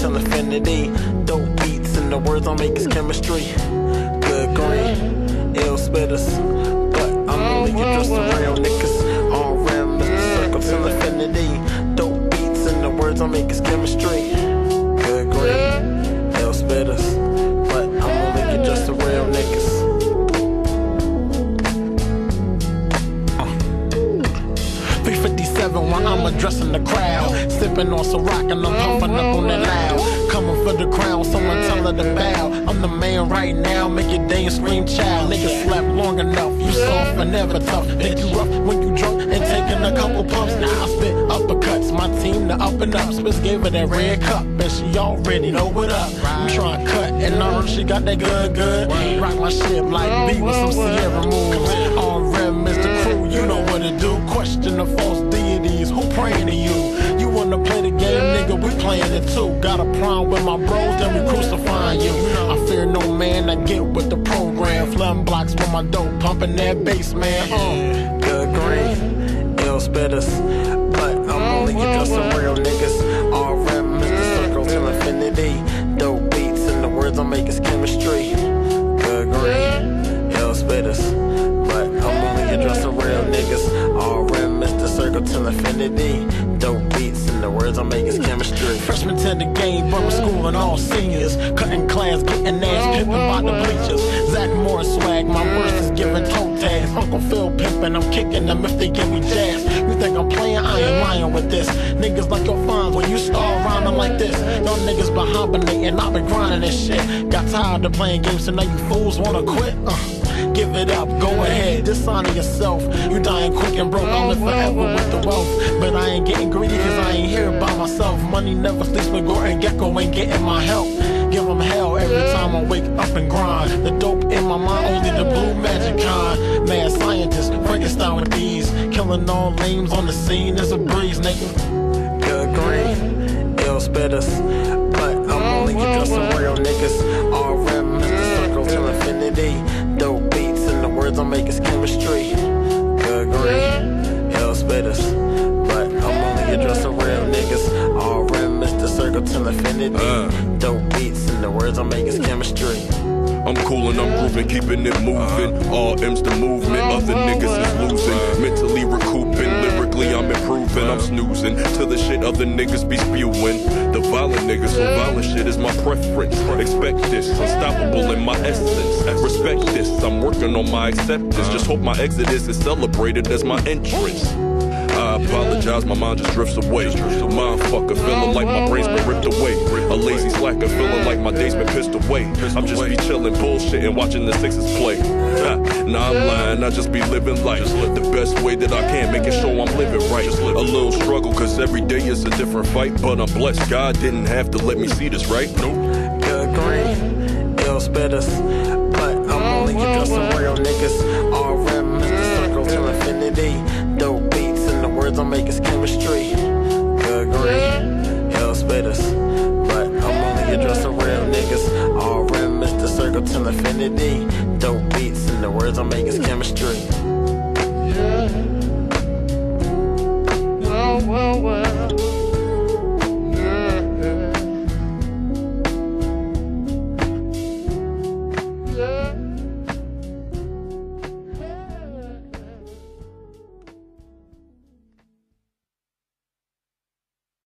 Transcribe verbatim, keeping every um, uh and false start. till infinity. Dope beats and the words I'll make is chemistry. Good green, ill spitters, but I'm only addressed around niggas. All round in the circle till infinity. Dope beats and the words I'll make is chemistry. Good green, ill spitters, but I'm only addressed around niggas. While I'm addressing the crowd, sipping on Ciroc and I'm pumping up on that loud. Coming for the crown, someone tell her to bow. I'm the man right now, make your day and scream child. Niggas slept long enough, you soft and never tough. Pick you up when you drunk and taking a couple pumps. Now I spit uppercuts, my team the up and up. Spitz gave her that red cup and she already know what up. I'm trying to cut and learn she got that good good. Rock my shit like B with some Sierra moves. All rim, Mister Crew, you know what to do. Question the false deities, who praying to you? You wanna play the game, nigga, we playing it too. Got a problem with my bros, then we crucifying you. I fear no man, I get with the program. Flooding blocks with my dope, pumping that bass, man. Uh. Good green, ill spitters, but I'm only just some real niggas. All rap, Mister Circle till infinity. Dope beats and the words I make is chemistry. Good green, ill spitters, but I'm only addressing real niggas. All rim, Mister Circle till infinity. Dope beats and the words I make is chemistry. Freshman to the game, from school and all seniors. Cutting class, getting ass, pimping by the bleachers. Zach Moore swag, my words is giving toe tags. Uncle Phil pimping, I'm kicking them if they give me jazz. You think I'm playing? I ain't lying with this. Niggas like your fine when you start rhyming like this. Y'all niggas been hibernating, I've been grinding this shit. Got tired of playing games, so now you fools wanna quit? Uh. Give it up, go ahead, dishonor yourself. You dying quick and broke, I'll live forever with the wealth. But I ain't getting greedy cause I ain't here by myself. Money never sleeps with Gordon Gekko, ain't getting my help. Give them hell every time I wake up and grind. The dope in my mind, only the blue magic kind. Mad scientist, Frankenstein with these. Killing all lames on the scene, it's a breeze, nigga. Good green, ill spitters, but I'm only just some real niggas. All rap, Mister Circle till infinity. Dope beats and the words I make is chemistry. Good green, ill spitters, but I'm only addressing real niggas. All rim, Mister Circle till infinity. Uh. Dope beats and the words I make is chemistry. I'm coolin', I'm groovin', keeping it moving. All M's the movement, other niggas is losing. Mentally recouping, lyrically I'm improving. I'm snoozing till the shit other niggas be spewing. The violent niggas, so violent shit is my preference. Expect this, unstoppable in my essence. Respect this, I'm working on my acceptance. Just hope my exodus is celebrated as my entrance. I apologize, my mind just drifts away. Mindfucker, feeling like my brain's been ripped away. A lazy slacker, feeling like my day's been pissed away. I'm just be chilling, bullshitting, watching the Sixers play. Nah, I'm lying, I just be living life the best way that I can, making sure I'm living right. A little struggle, cause every day is a different fight. But I'm blessed, God didn't have to let me see this, right? Nope. Good green, ill spitters, but I'm only just some real niggas. All rap, Mister Circle till infinity. Dope beats and the words I make is chemistry.